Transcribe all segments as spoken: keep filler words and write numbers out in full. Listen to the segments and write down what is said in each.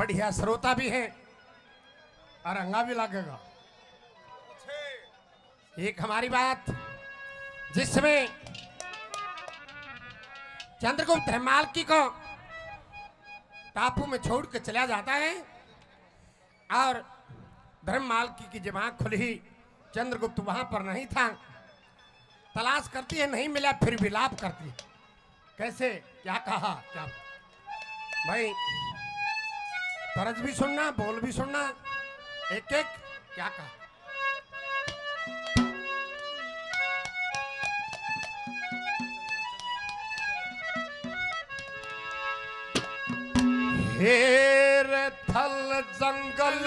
बढ़िया श्रोता भी है और अंगा भी लगेगा। एक हमारी बात जिसमें चंद्रगुप्त हिमालकी को टापू में छोड़ के चला जाता है और धर्ममालकी की जब आँख खुली चंद्रगुप्त वहां पर नहीं था। तलाश करती है, नहीं मिला, फिर विलाप करती है। कैसे, क्या कहा, क्या भाई, फर्ज भी सुनना, बोल भी सुनना, एक एक क्या कहा। हेर थल जंगल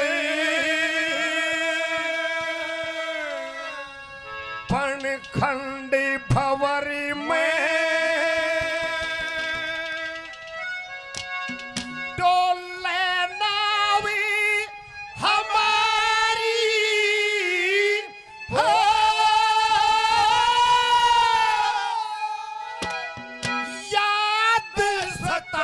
पण खंडी भवरी में डोले नावी हमारी हो। याद सता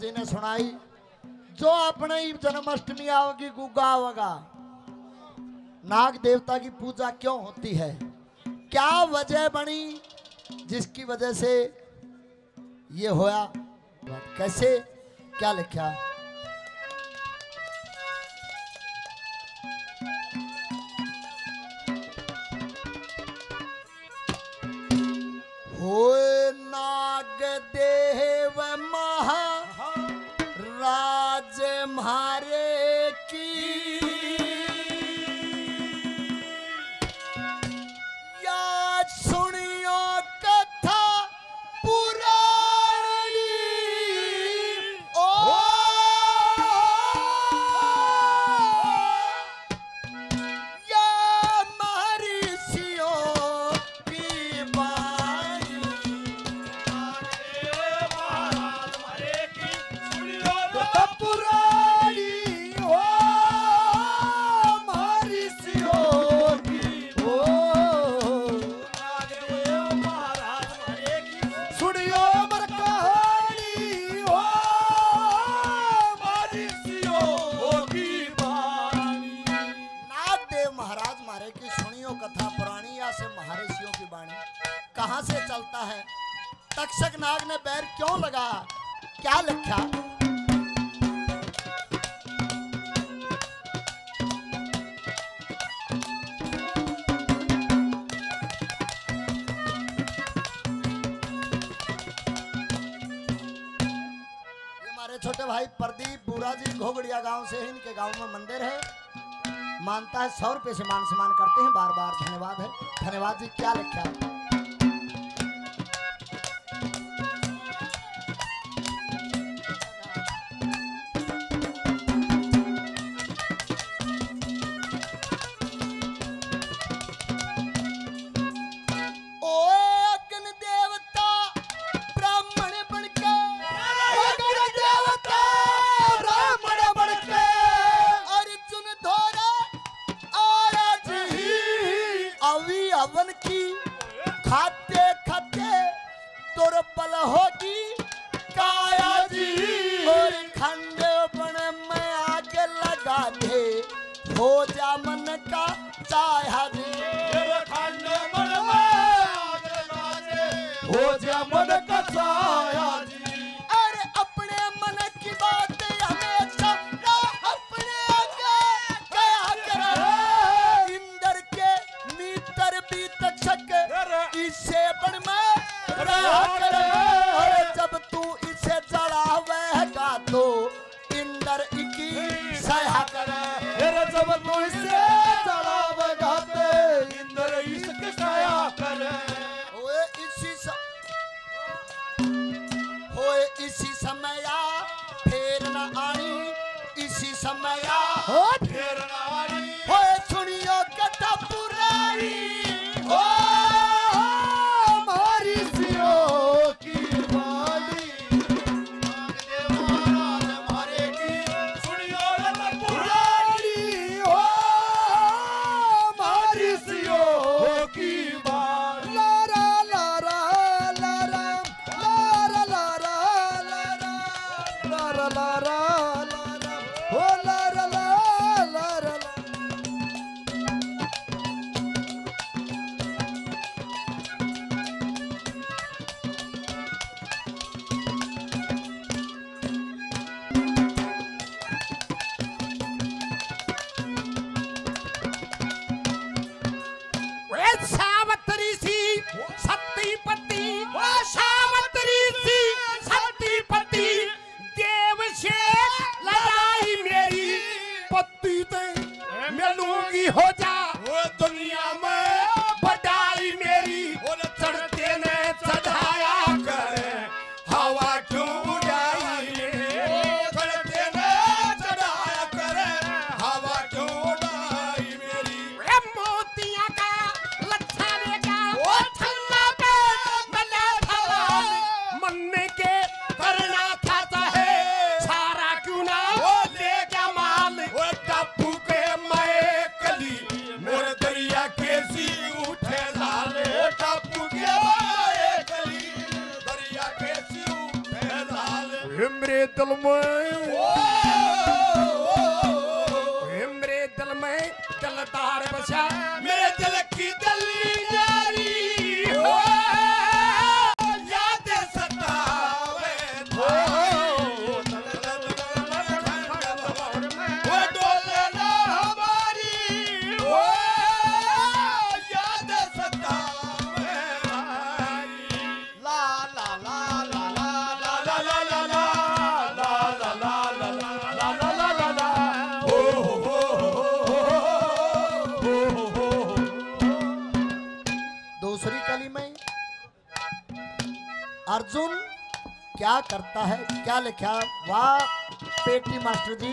जी ने सुनाई जो अपने जन्माष्टमी आओगी गुगावगा। नाग देवता की पूजा क्यों होती है, क्या वजह बनी जिसकी वजह से ये होया, कैसे, क्या लिखा। होए नाग देव महा राज म्हारे की या सुनियो कथा पुरानी। ओ कहां से चलता है? तक्षक नाग ने बैर क्यों लगाया? क्या लिखा? छोटे भाई प्रदीप बूरा जी घोगड़िया गांव से है, इनके गांव में मंदिर है। मानता है सौ रुपए से मान सम्मान करते हैं, बार बार धन्यवाद है। धन्यवाद जी। क्या लिखा? अर्जुन क्या करता है? क्या लिखा? वाह पेटी मास्टर जी।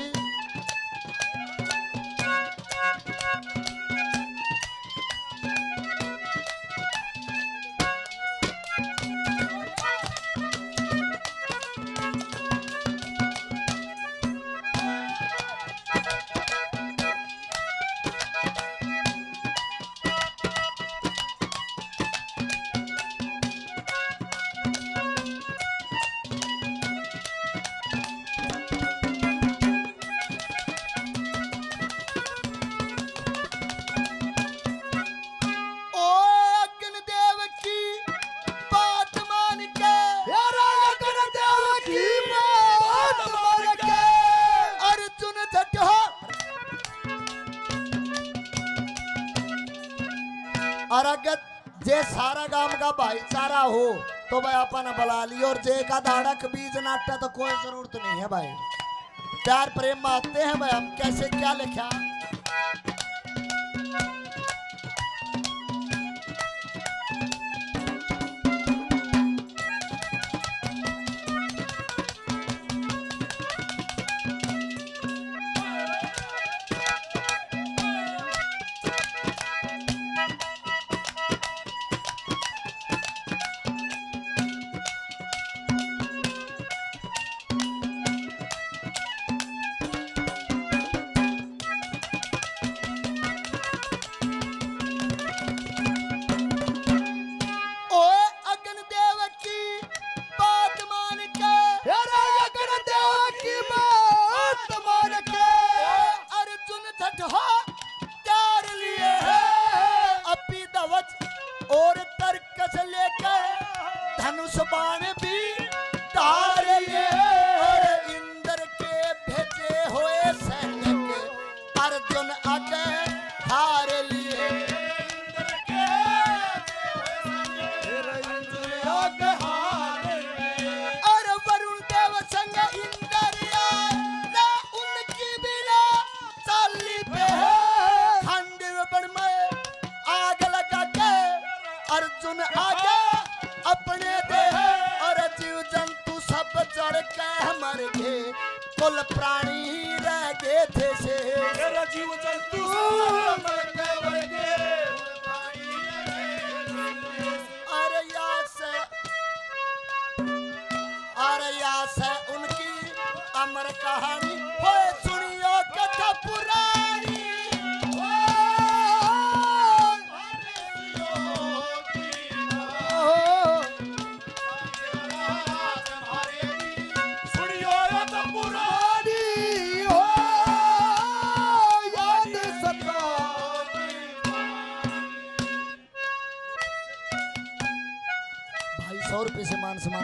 और अगर जे सारा गांव का भाईचारा हो तो भाई अपन बुला लियो, और जे का धाड़क बीज नाटा तो कोई जरूरत नहीं है भाई। प्यार प्रेम मांगते हैं भाई हम। कैसे क्या लिखा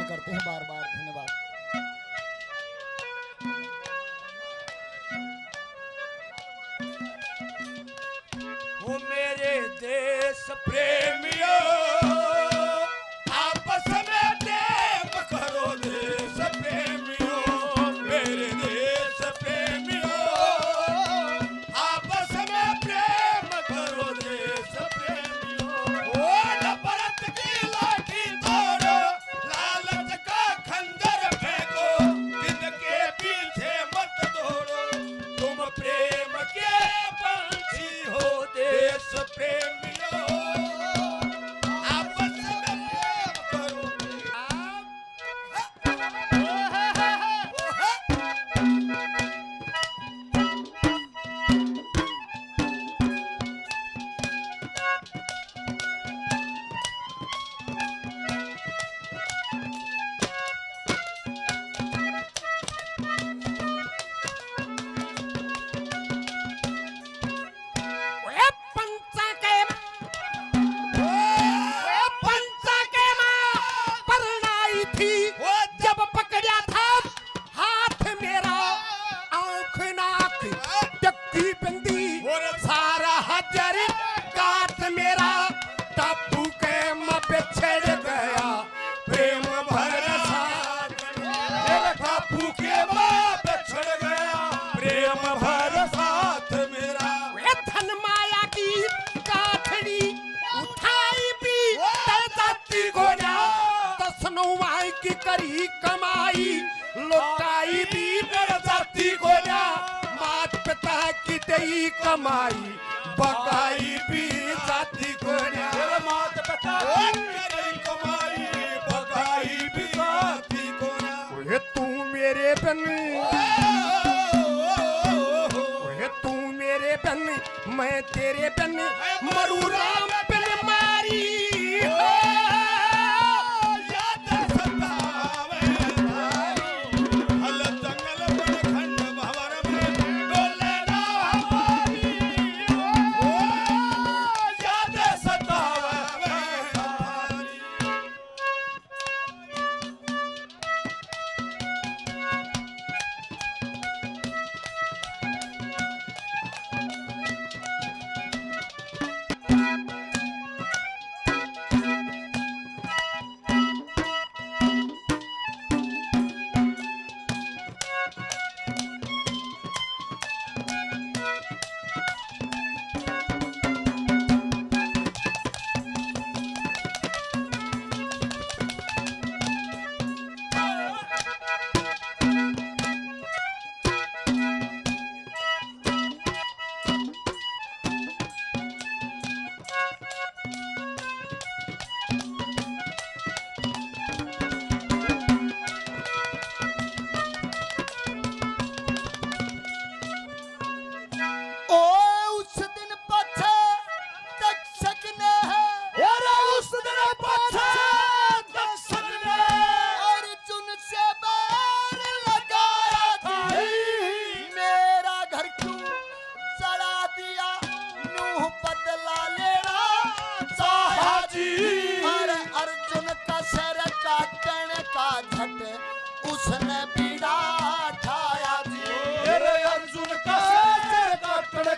करते हैं बार बार। धन्यवाद। वो मेरे देश प्रेमियों आपस में प्रेम करो, देश प्रेमियों मेरे देश प्रेमियों आपस में प्रेम करो, देश प्रेमियों। ओ भारत की लाठी तोड़ो,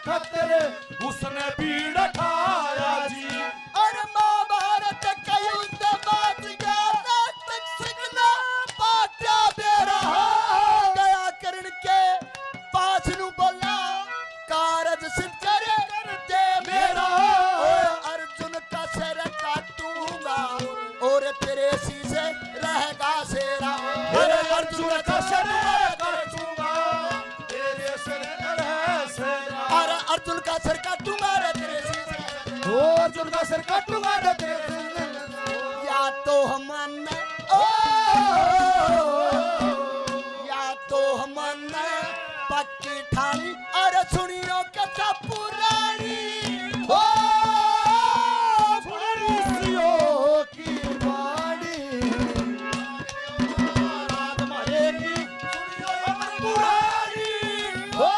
खतर उसने भीड़ ठाया जी। और महाभारत का युद्ध बाज गया, तक सिग्ना पाटा दे रहा गया। कर्ण के पास नु बोला कारज सिंचर दे मेरा। अर्जुन का सिर काटूंगा और तेरे शीशे रहेगा शेरा। अर्जुन का सिर अर्जुन का सर काटूंगा रे तेरे से, ओ अर्जुन का सर काटूंगा रे तेरे से। या तो हम न ओ या तो हम न पक्की ठाली। अरे सुनियो कथा पुरानी ओ फरिश्तों की वाणी। तुम्हारे की सुनियो पुरानी ओ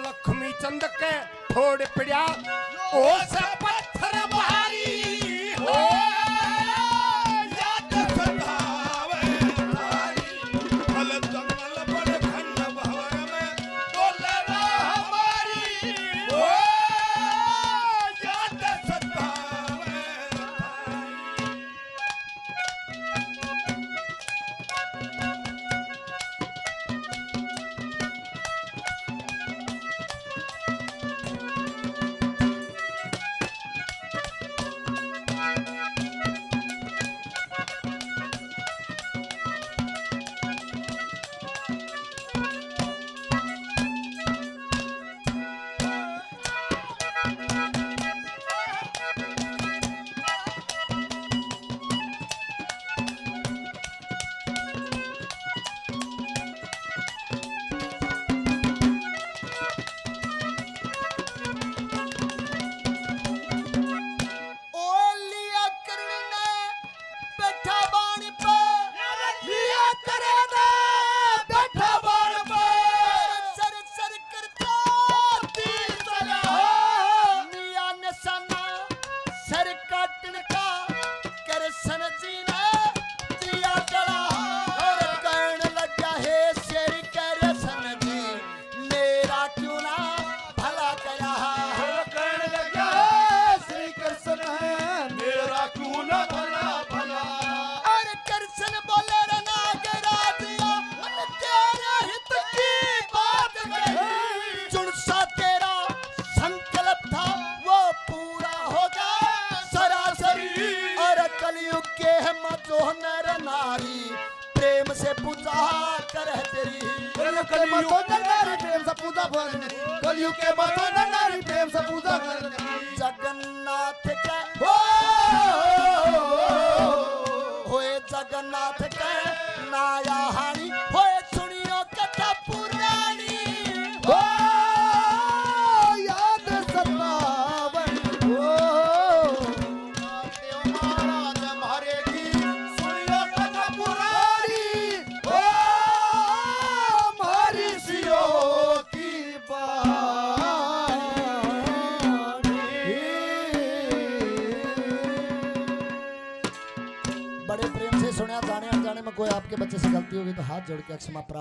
लक्ष्मी चंद के थोड़े पिड़िया ओ से पत्थर मतो नर नारी प्रेम से पूजा कर तेरी प्रेम से पूजा कर कलयुग के मतो नर नारी प्रेम से पूजा कर जगन्नाथ के हो होए जगन्नाथ के नाया हानी होए सुनियो कथा पुरानी हो बड़े प्रेम से सुना। जाने अनजाने में कोई आपके बच्चे से गलती होगी तो हाथ जोड़ के क्षमा प्रार्थना।